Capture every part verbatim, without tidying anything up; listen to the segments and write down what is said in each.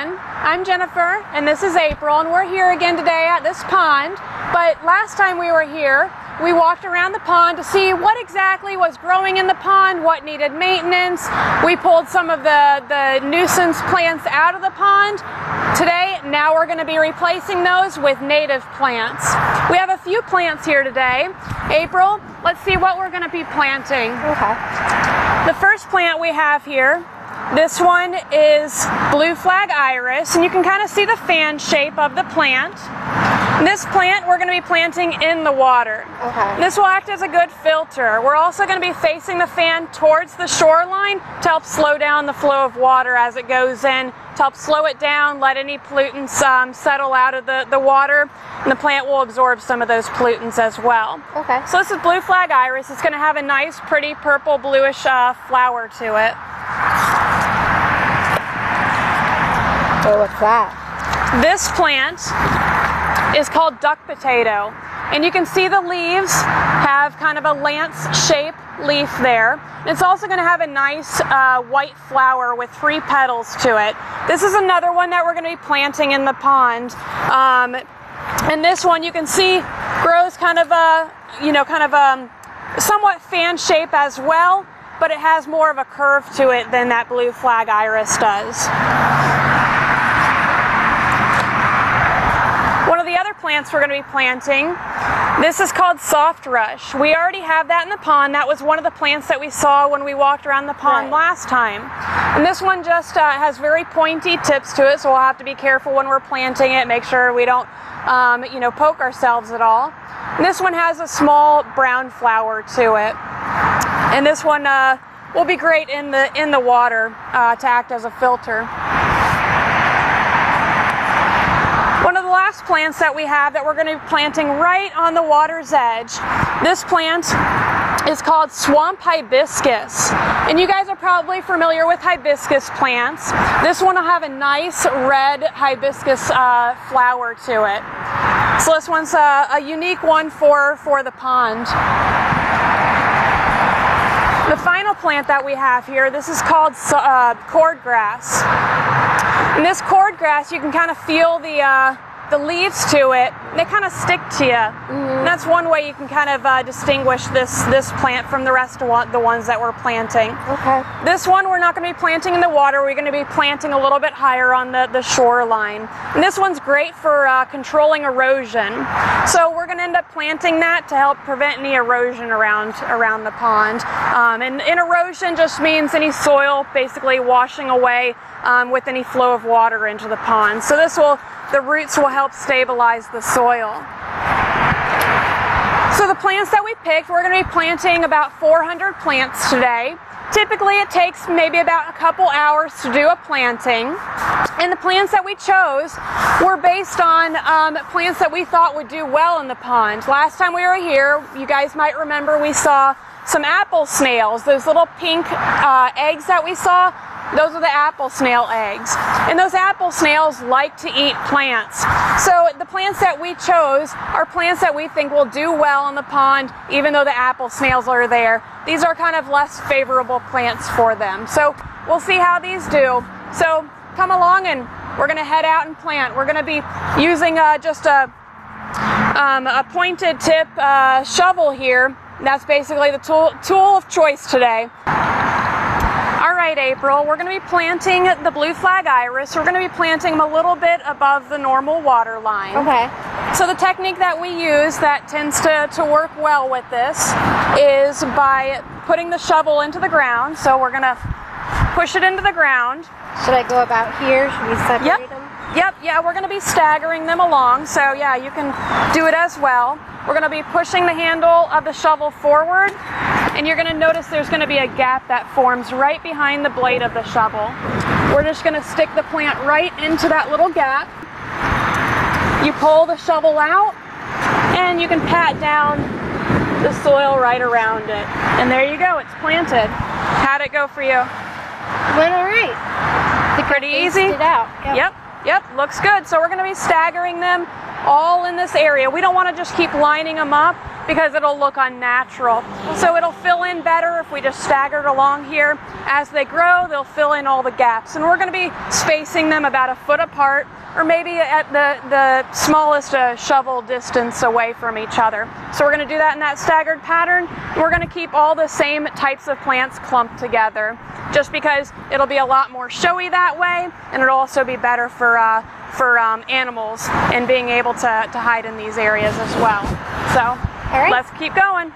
everyone. I'm Jennifer and this is April, and we're here again today at this pond. But last time we were here, we walked around the pond to see what exactly was growing in the pond, what needed maintenance. We pulled some of the, the nuisance plants out of the pond. Today, now we're going to be replacing those with native plants. We have a few plants here today. April, let's see what we're going to be planting. Okay. The first plant we have here, this one is blue flag iris, and you can kind of see the fan shape of the plant. This plant we're going to be planting in the water. Okay. This will act as a good filter. We're also going to be facing the fan towards the shoreline to help slow down the flow of water as it goes in, to help slow it down, let any pollutants um, settle out of the, the water, and the plant will absorb some of those pollutants as well. Okay. So this is blue flag iris. It's going to have a nice, pretty purple, bluish uh, flower to it. Oh, what's that? This plant is called duck potato, and you can see the leaves have kind of a lance-shaped leaf there. It's also going to have a nice uh, white flower with three petals to it. This is another one that we're going to be planting in the pond, um, and this one you can see grows kind of a, you know, kind of a somewhat fan shape as well, but it has more of a curve to it than that blue flag iris does. Plants we're going to be planting. This is called soft rush. We already have that in the pond. That was one of the plants that we saw when we walked around the pond right. last time. And this one just uh, has very pointy tips to it, so we'll have to be careful when we're planting it. Make sure we don't, um, you know, poke ourselves at all. And this one has a small brown flower to it, and this one uh, will be great in the in the water uh, to act as a filter. Plants that we have that we're going to be planting right on the water's edge. This plant is called swamp hibiscus, and you guys are probably familiar with hibiscus plants. This one will have a nice red hibiscus uh, flower to it. So this one's a, a unique one for, for the pond. The final plant that we have here, this is called uh, cordgrass. And this cordgrass, you can kind of feel the uh, the leaves to it, they kind of stick to you. Mm. That's one way you can kind of uh, distinguish this this plant from the rest of one, the ones that we're planting. Okay. This one we're not going to be planting in the water. We're going to be planting a little bit higher on the, the shoreline. And this one's great for uh, controlling erosion. So we're going to end up planting that to help prevent any erosion around, around the pond. Um, and, and erosion just means any soil basically washing away um, with any flow of water into the pond. So this will the roots will help stabilize the soil. So the plants that we picked, we're going to be planting about four hundred plants today. Typically it takes maybe about a couple hours to do a planting. And the plants that we chose were based on um, plants that we thought would do well in the pond. Last time we were here, you guys might remember we saw some apple snails, those little pink uh, eggs that we saw. Those are the apple snail eggs, and those apple snails like to eat plants. So the plants that we chose are plants that we think will do well in the pond, even though the apple snails are there. These are kind of less favorable plants for them. So we'll see how these do. So come along and we're going to head out and plant. We're going to be using uh, just a, um, a pointed tip uh, shovel here. That's basically the tool, tool of choice today. Alright April, we're going to be planting the blue flag iris. We're going to be planting them a little bit above the normal water line. Okay. So the technique that we use that tends to, to work well with this is by putting the shovel into the ground. So we're going to push it into the ground. Should I go about here? Should we separate yep. them? Yep, yeah, we're going to be staggering them along, so yeah, you can do it as well. We're going to be pushing the handle of the shovel forward, and you're going to notice there's going to be a gap that forms right behind the blade of the shovel. We're just going to stick the plant right into that little gap. You pull the shovel out, and you can pat down the soil right around it. And there you go, it's planted. How'd it go for you? Went all right. It's pretty easy. It out. Yep. yep. Yep, looks good. So we're going to be staggering them all in this area. We don't want to just keep lining them up. because it'll look unnatural. So it'll fill in better if we just staggered along here. As they grow, they'll fill in all the gaps, and we're going to be spacing them about a foot apart, or maybe at the, the smallest uh, shovel distance away from each other. So we're going to do that in that staggered pattern. We're going to keep all the same types of plants clumped together, just because it'll be a lot more showy that way, and it'll also be better for uh, for um, animals and being able to, to hide in these areas as well. So all right, let's keep going.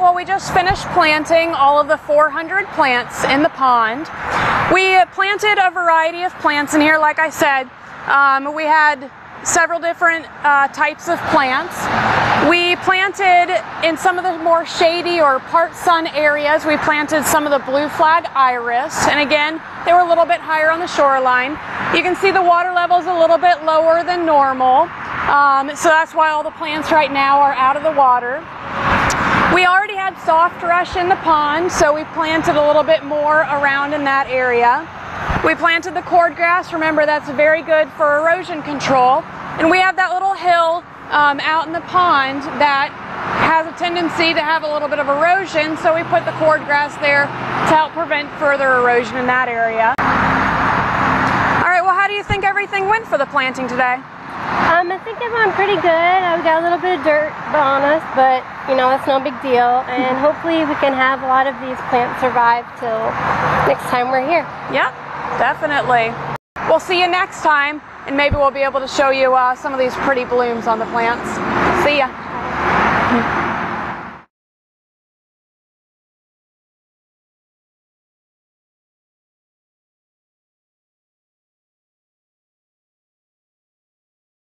Well, we just finished planting all of the four hundred plants in the pond. We planted a variety of plants in here, like I said. Um, we had several different uh, types of plants. We planted in some of the more shady or part sun areas. We planted some of the blue flag iris, and again, they were a little bit higher on the shoreline. You can see the water level's a little bit lower than normal, um, so that's why all the plants right now are out of the water. We already had soft rush in the pond, so we planted a little bit more around in that area. We planted the cordgrass. Remember, that's very good for erosion control. And we have that little hill um, out in the pond that has a tendency to have a little bit of erosion, so we put the cordgrass there to help prevent further erosion in that area. All right, well, how do you think everything went for the planting today? Um, I think it went pretty good. I've got a little bit of dirt on us, but you know, it's no big deal. And hopefully we can have a lot of these plants survive till next time we're here. Yep, definitely. We'll see you next time, and maybe we'll be able to show you uh, some of these pretty blooms on the plants. See ya.